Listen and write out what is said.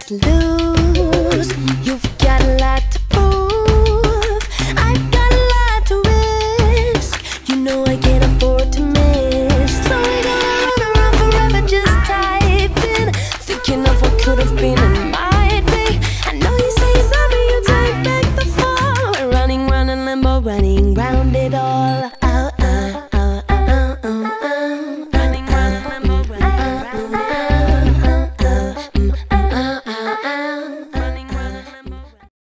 That loop.